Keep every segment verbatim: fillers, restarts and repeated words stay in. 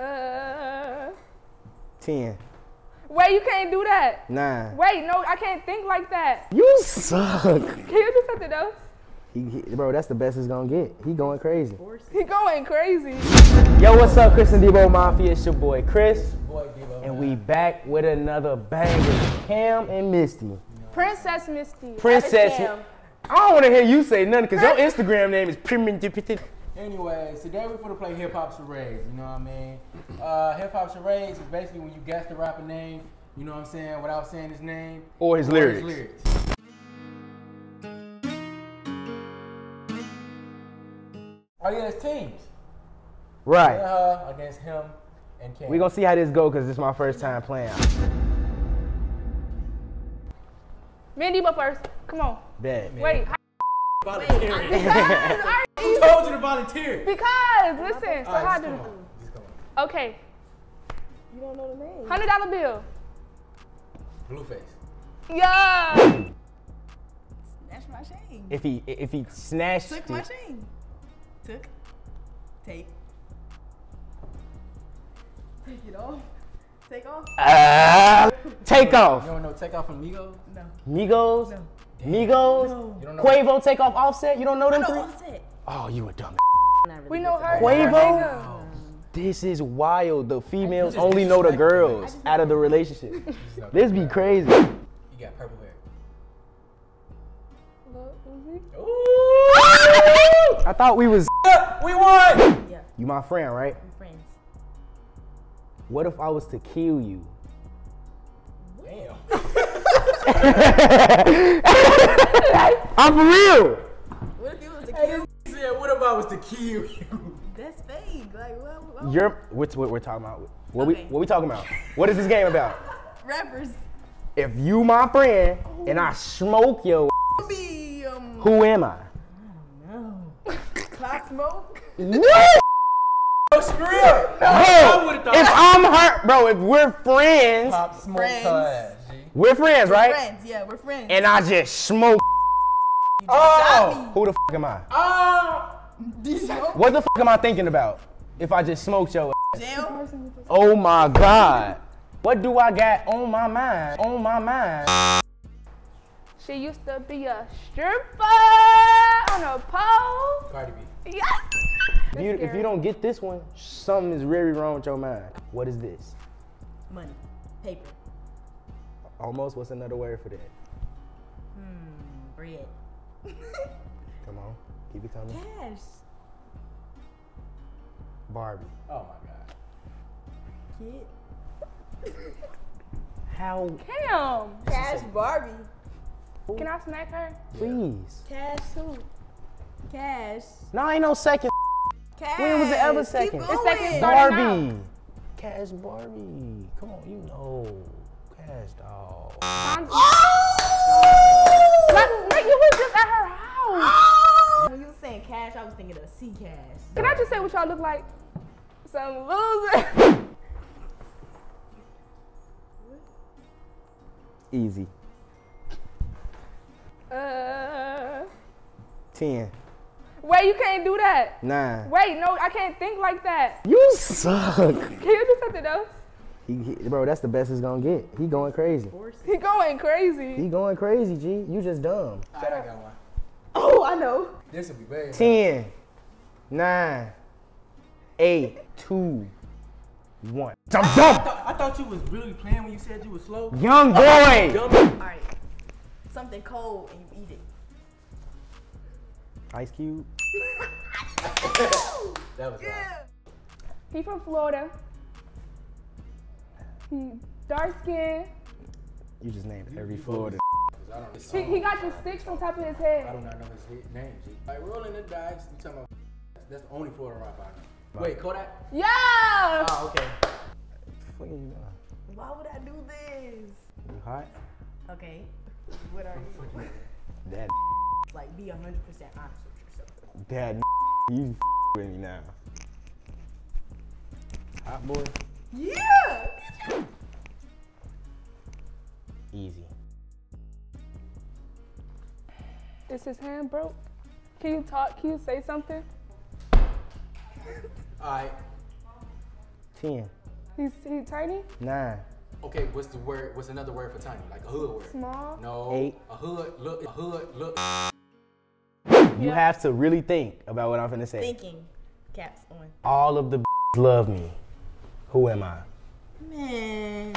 Uh. Ten. Wait, you can't do that. Nine. Wait, no, I can't think like that. You suck. Can you do something else? He, he, bro, that's the best it's gonna get. He going crazy. He going crazy. Yo, what's up, Chris and Debo Mafia? It's your boy Chris, it's your boy Debo, and we back with another banger. Cam and Misty. No. Princess Misty. Princess. Cam. I don't want to hear you say nothing because your Instagram name is Primitive. Anyway, today we're going to play Hip Hop Charades. You know what I mean? Uh, Hip Hop Charades is basically when you guess the rapper name. You know what I'm saying? Without saying his name or his or lyrics. His lyrics. Oh yeah, it's teams. Right. Uh, against him and Ken. We're going to see how this goes because this is my first time playing. Mindy, but first. Come on. Bad. Wait. How volunteering. Wait, I, because, who told you to volunteer? Because, listen. So right, how do you? Okay. You don't know the name. one hundred dollar bill. Blueface. Yeah. Snatch my chain. If he, if he snatched. Took my chain. Took, take, take it off, take off. Uh, take off. You don't know Take Off from Migos? No. Migos? No. Migos? No. You don't know Quavo, what? Take Off, Offset? You don't know them I know three? Offset. Oh, you a dumb. Really we know her. Quavo? Oh. This is wild. The females just, only know the girls out know. of the relationship. This be crazy. You got purple hair. Ooh. I thought we was. We won! Yeah. You my friend, right? We're friends. What if I was to kill you? Damn. I'm for real. What if you was to kill you? Hey, said, what if I was to kill you? That's fake. Like what? what? You're. What's what we're talking about? What okay. we what we talking about? What is this game about? Rappers. If you my friend oh. and I smoke your. Be, um, who am I? I don't know. Pop Smoke? No! No, for real! No! If I'm her, bro, if we're friends. Pop Smoke. Friends. We're friends, right? We're friends, yeah, we're friends. And I just smoke. You just oh! Who the fuck am I? Oh! What the fuck am I thinking about? If I just smoked your ass? Jail? Oh my God. What do I got on my mind? On my mind. She used to be a stripper on a pole. Cardi B. Yes. If you, if you don't get this one, something is really wrong with your mind. What is this? Money. Paper. Almost. What's another word for that? Hmm. Bread. Come on. Keep it coming. Cash. Barbie. Oh my God. Kid. How? Cam. Cash Barbie. Can I smack her? Please. Cash who? Cash. No, ain't no second. Cash. When was it ever second? It's second Barbie. Cash Barbie. Come on, you know. Cash dog. Oh! Like, like you was just at her house. Oh! When you were saying cash, I was thinking of C Cash. Can I just say what y'all look like? Some loser. Easy. Uh, ten. Wait, you can't do that. Nine. Wait, no, I can't think like that. You suck. Can you do something else? He, he, bro, that's the best it's gonna get. He going crazy. He going crazy. He going crazy, G. You just dumb. All right, I got one. Oh, I know. This will be bad. Ten. Nine. Eight. Two. One. Dumb, dumb. I, th I thought you was really playing when you said you was slow. Young boy. Oh, dumb. All right. Something cold and you eat it. Ice Cube. That was yeah. He from Florida. He dark skin. You just named every Florida. I don't he, he got the sticks on top of his head. I do not know his name. Like rolling the dice, you talking about that's the only Florida rock I know. Wait, Kodak? Yeah! Oh, okay. What the fuck are you doing? Why would I do this? You hot? Okay. What are you? That like be a hundred percent honest with yourself. That you with me now. Hot boy. Yeah. Easy. Is his hand broke? Can you talk? Can you say something? All right. ten. He's he tiny? Nine. Okay, what's the word? What's another word for tiny? Like a hood word? Small? No. Eight. A hood look. A hood look. You yep. have to really think about what I'm finna say. Thinking. Caps on. All of the b****s love me. Who am I? Man,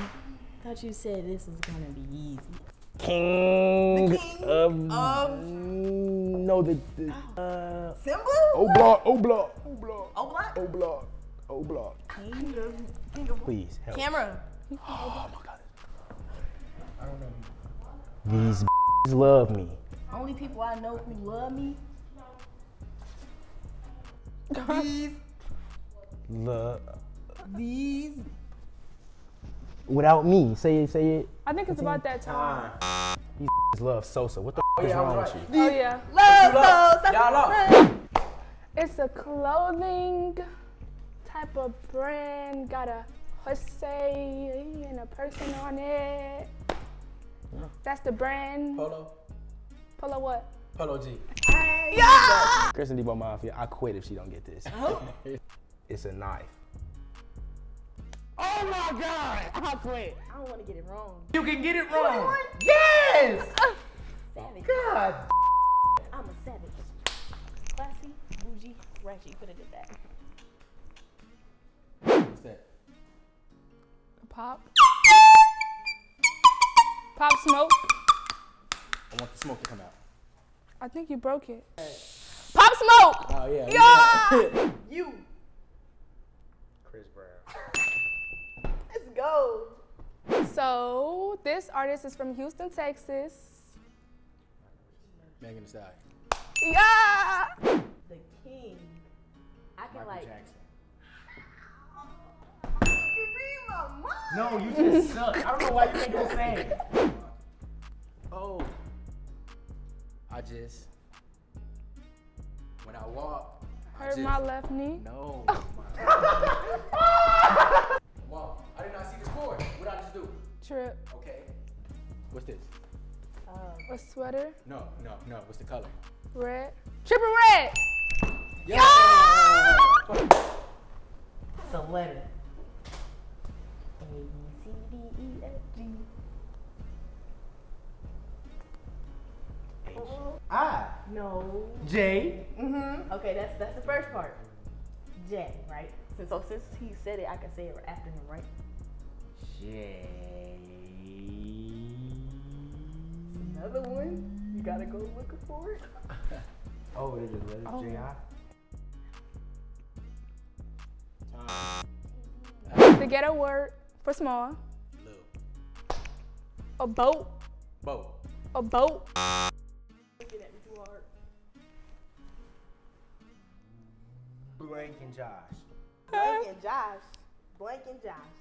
thought you said this was gonna be easy. King, the king of, of no the, the oh. uh Simba? O'Block, O'Block, O'Block, O'Block, O'Block, O'Block. King of, king of please help. Camera. Oh my God. I don't know. These b****s love me. Only people I know who love me. These. Love. These. Without me, say it, say it. I think it's about it? That time. Uh, These love Sosa. What the oh, is yeah, wrong right. with you? Oh yeah. Love, love Sosa. Y'all love. It's a clothing type of brand. Got a Hussey and a person on it. Yeah. That's the brand. Polo. Polo what? Polo G. Hey. Yeah. Chris and Debo Mafia. I quit if she don't get this. Oh. It's a knife. Oh my God! I quit. I don't want to get it wrong. You can get it wrong. Yes! Savage. God. I'm a savage. Classy, bougie, ratchet. You could have did that. What's that? A pop. Pop Smoke. I want the smoke to come out. I think you broke it. Hey. Pop Smoke. Oh yeah. Yeah. You. Chris Brown. Go. So this artist is from Houston, Texas. Megan Thee Stallion. Yeah. The king. I can Michael like. Jackson. You read my mind. No, you just suck. I don't know why you think the same. Oh. I just. When I walk. Hurt I just, my left knee. No. Oh. My wow. I did not see this board. What did I just do? Trip. Okay. What's this? Um, a sweater? No, no, no. What's the color? Red. Triple red! Yeah! Yeah! It's a letter. A, B, C, D, E, F, G. H. I. No. J. Mm-hmm. Okay, that's that's the first part. J, right? Since, so since he said it, I can say it after him, right? J. Another one. You gotta go looking for it. Oh, it is a letter. Oh. J I. To get a word for small. Little. A boat. Boat. A boat. Looking at me too hard. Blank and Josh. Blank and Josh, Blank and Josh,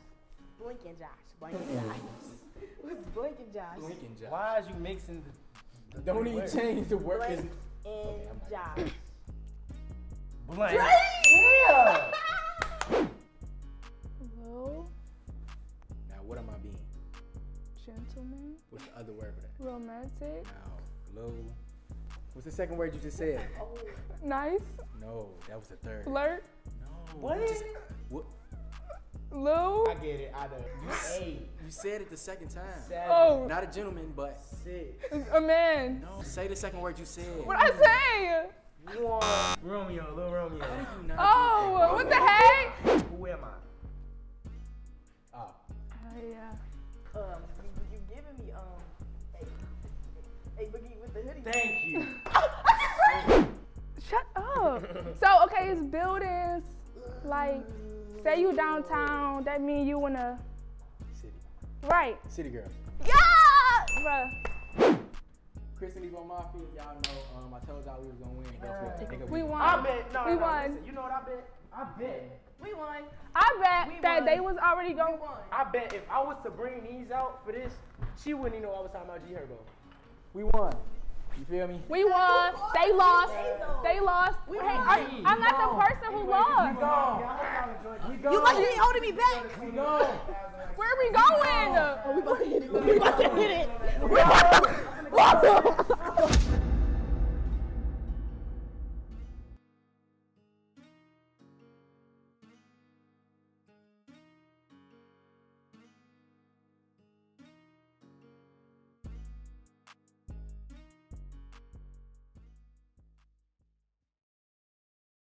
Blank and Josh, Blank and Josh. What's Blank and Josh? Blank and Josh. Why is you mixing the, the don't even words. Change the word. Blank and okay, Josh. Blank. Drake! Yeah! Hello? Now what am I being? Gentleman. What's the other word for that? Romantic. Now, hello. What's the second word you just said? Oh. Nice. No, that was the third. Flirt. What? Just, what? Lou? I get it. I know. You, you said it the second time. Seven. Oh. Not a gentleman, but. Six. A man. No, say the second word you said. What I say? One. Romeo, little Romeo. How do you not oh, Romeo. What the heck? Who am I? Oh. Oh, yeah. Um, you, you giving me, um, a, a Boogie with the Hoodie. Thank you. Shut up. So, okay, it's buildings. Like, say you downtown, that mean you in a city. Right. City girl. Yeah! Bruh. Chris and Debo Mafia, y'all know, um, I told y'all we was gonna win. That's what we, we won. I bet. No, we no, won. Listen, you know what I bet? I bet. We won. I bet we that won. They was already gonna win. I bet if I was to bring these out for this, she wouldn't even know I was talking about G Herbo. We won. You feel me? We won. They lost. They lost. Hey, I'm, I'm not the person who lost. You must be holding me back. Where are we going? We about to hit it. We about to hit it.